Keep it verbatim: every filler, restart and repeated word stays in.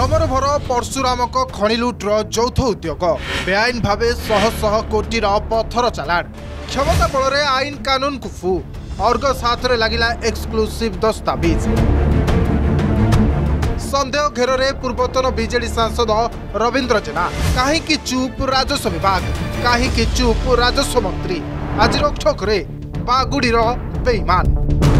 भ्रमर भर परशुरामक खनि लुट्र यौथ उद्योग बेआईन भाव शह शह कोटी पथर चालाण क्षमता बल आईन कानून को फू अर्ग सात लगला एक्सक्लूसिव दस्ताविज संदेह घेर में पूर्वतन बीजेडी सांसद रवींद्र जेना कहीं चुप राजस्व विभाग कहीं चुप राजस्व मंत्री आज ठोकरे बागुड़ी बेईमान।